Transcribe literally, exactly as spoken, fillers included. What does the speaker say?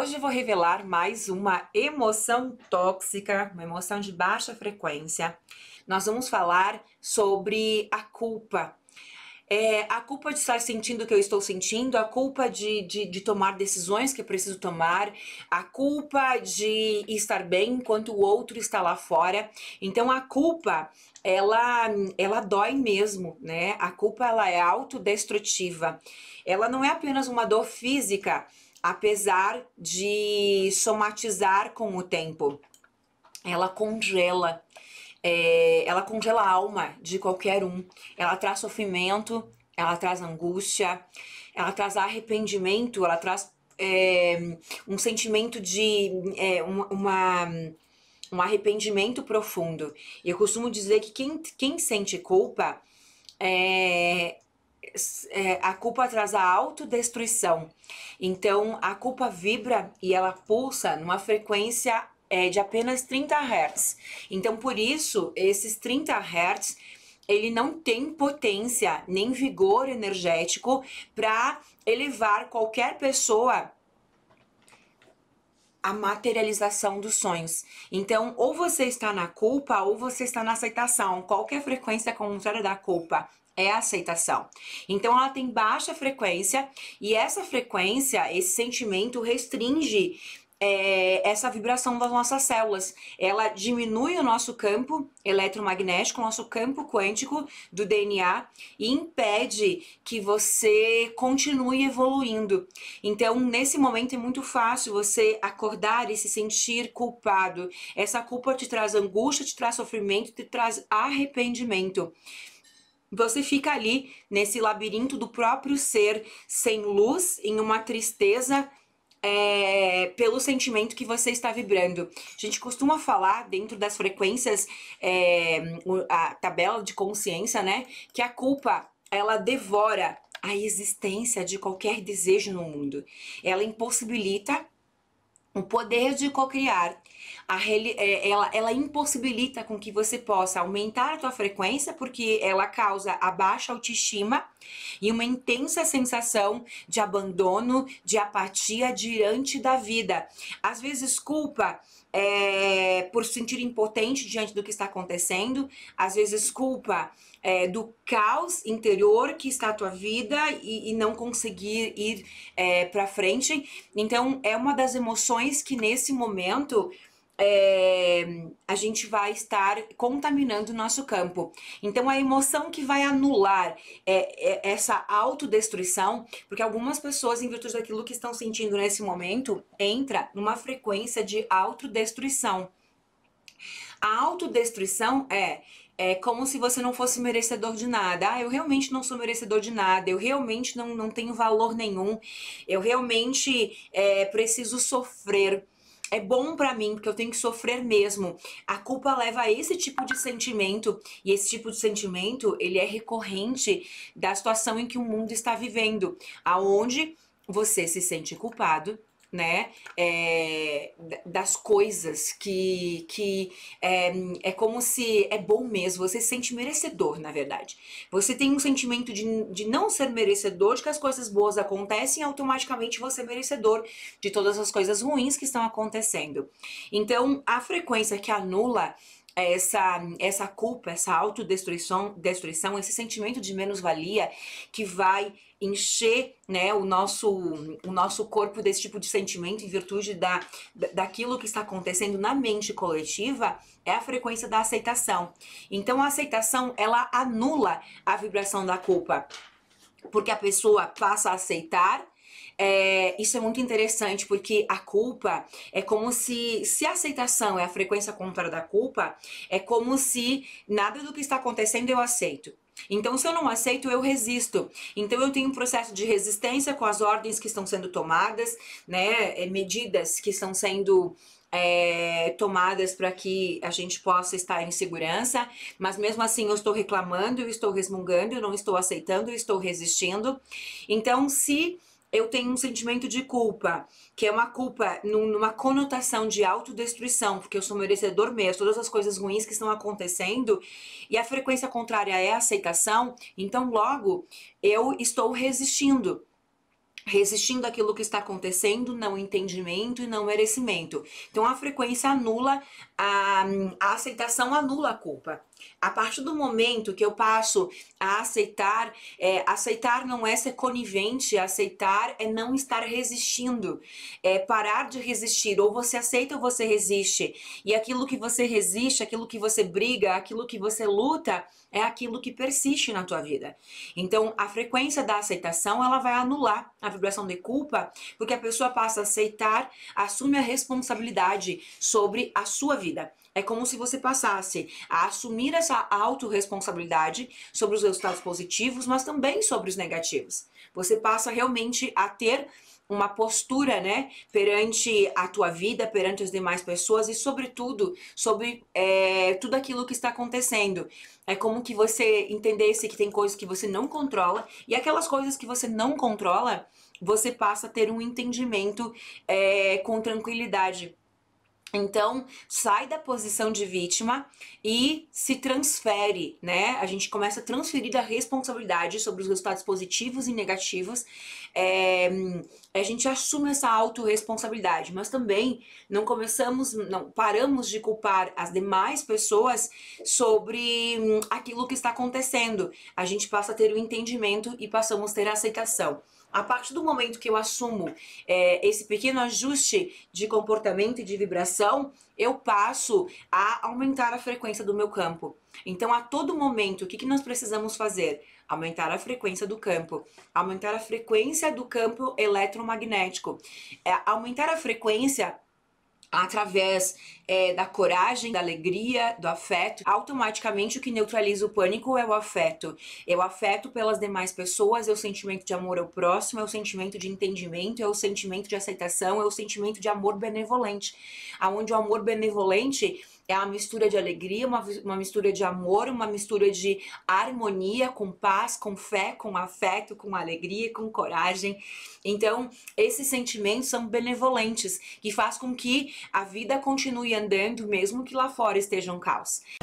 Hoje eu vou revelar mais uma emoção tóxica, uma emoção de baixa frequência. Nós vamos falar sobre a culpa. É, a culpa de estar sentindo o que eu estou sentindo, a culpa de, de, de tomar decisões que eu preciso tomar, a culpa de estar bem enquanto o outro está lá fora. Então a culpa, ela, ela dói mesmo, né? A culpa, ela é autodestrutiva. Ela não é apenas uma dor física, apesar de somatizar com o tempo. Ela congela. É, ela congela a alma de qualquer um, ela traz sofrimento, ela traz angústia, ela traz arrependimento, ela traz é, um sentimento de é, uma, uma, um arrependimento profundo. Eu costumo dizer que quem, quem sente culpa, é, é, a culpa traz a autodestruição. Então a culpa vibra e ela pulsa numa frequência É de apenas trinta hertz. Então, por isso, esses trinta hertz, ele não tem potência nem vigor energético para elevar qualquer pessoa à materialização dos sonhos. Então, ou você está na culpa ou você está na aceitação. Qualquer frequência contrária da culpa é a aceitação. Então, ela tem baixa frequência e essa frequência, esse sentimento restringe É, essa vibração das nossas células. Ela diminui o nosso campo eletromagnético, o nosso campo quântico do D N A e impede que você continue evoluindo. Então, nesse momento é muito fácil você acordar e se sentir culpado. Essa culpa te traz angústia, te traz sofrimento, te traz arrependimento. Você fica ali nesse labirinto do próprio ser, sem luz, em uma tristeza, É, pelo sentimento que você está vibrando. A gente costuma falar dentro das frequências, é, a tabela de consciência, né? Que a culpa, ela devora a existência de qualquer desejo no mundo. Ela impossibilita o poder de cocriar. A, ela, ela impossibilita com que você possa aumentar a tua frequência, porque ela causa a baixa autoestima e uma intensa sensação de abandono, de apatia diante da vida. Às vezes culpa é, por se sentir impotente diante do que está acontecendo, às vezes culpa é, do caos interior que está a tua vida e, e não conseguir ir é, para frente. Então é uma das emoções que nesse momento É, a gente vai estar contaminando o nosso campo. Então a emoção que vai anular é, é, essa autodestruição, porque algumas pessoas, em virtude daquilo que estão sentindo nesse momento, entra numa frequência de autodestruição. A autodestruição é, é como se você não fosse merecedor de nada. Ah, eu realmente não sou merecedor de nada, eu realmente não, não tenho valor nenhum, eu realmente é, preciso sofrer. É bom pra mim, porque eu tenho que sofrer mesmo. A culpa leva a esse tipo de sentimento, e esse tipo de sentimento, ele é recorrente da situação em que o mundo está vivendo, aonde você se sente culpado, né, é, das coisas que, que é, é como se é bom mesmo, você se sente merecedor, na verdade. Você tem um sentimento de, de não ser merecedor, de que as coisas boas acontecem, automaticamente você é merecedor de todas as coisas ruins que estão acontecendo. Então, a frequência que anula essa, essa culpa, essa autodestruição, destruição, esse sentimento de menos-valia que vai encher, né, o nosso, o nosso corpo desse tipo de sentimento em virtude da, daquilo que está acontecendo na mente coletiva, é a frequência da aceitação. Então a aceitação, ela anula a vibração da culpa, porque a pessoa passa a aceitar. É, isso é muito interessante, porque a culpa é como se, se a aceitação é a frequência contrária da culpa, é como se nada do que está acontecendo eu aceito. Então, se eu não aceito, eu resisto. Então, eu tenho um processo de resistência com as ordens que estão sendo tomadas, né, medidas que estão sendo É, tomadas para que a gente possa estar em segurança, mas mesmo assim eu estou reclamando, eu estou resmungando, eu não estou aceitando, eu estou resistindo. Então, se eu tenho um sentimento de culpa, que é uma culpa numa conotação de autodestruição, porque eu sou merecedor mesmo, todas as coisas ruins que estão acontecendo, e a frequência contrária é a aceitação, então logo eu estou resistindo. resistindo àquilo que está acontecendo, não entendimento e não merecimento. Então a frequência anula, a, a aceitação anula a culpa. A partir do momento que eu passo a aceitar, é, aceitar não é ser conivente, aceitar é não estar resistindo, é parar de resistir. Ou você aceita ou você resiste. E aquilo que você resiste, aquilo que você briga, aquilo que você luta, é aquilo que persiste na tua vida. Então a frequência da aceitação, ela vai anular a vibração de culpa, porque a pessoa passa a aceitar, assume a responsabilidade sobre a sua vida. É como se você passasse a assumir essa autorresponsabilidade sobre os resultados positivos, mas também sobre os negativos. Você passa realmente a ter uma postura, né, perante a tua vida, perante as demais pessoas e, sobretudo, sobre é, tudo aquilo que está acontecendo. É como que você entendesse que tem coisas que você não controla, e aquelas coisas que você não controla, você passa a ter um entendimento é, com tranquilidade. Então, sai da posição de vítima e se transfere, né? A gente começa a transferir a responsabilidade sobre os resultados positivos e negativos. É, a gente assume essa autorresponsabilidade, mas também não começamos, não paramos de culpar as demais pessoas sobre hum, aquilo que está acontecendo. A gente passa a ter o entendimento e passamos a ter a aceitação. A partir do momento que eu assumo é, esse pequeno ajuste de comportamento e de vibração, eu passo a aumentar a frequência do meu campo. Então, a todo momento, o que, que nós precisamos fazer? Aumentar a frequência do campo. Aumentar a frequência do campo eletromagnético. É, aumentar a frequência através é, da coragem, da alegria, do afeto. Automaticamente o que neutraliza o pânico é o afeto. É o afeto pelas demais pessoas, é o sentimento de amor ao próximo, é o sentimento de entendimento, é o sentimento de aceitação, é o sentimento de amor benevolente. Aonde o amor benevolente é uma mistura de alegria, uma, uma mistura de amor, uma mistura de harmonia, com paz, com fé, com afeto, com alegria, com coragem. Então, esses sentimentos são benevolentes, que faz com que a vida continue andando, mesmo que lá fora esteja um caos.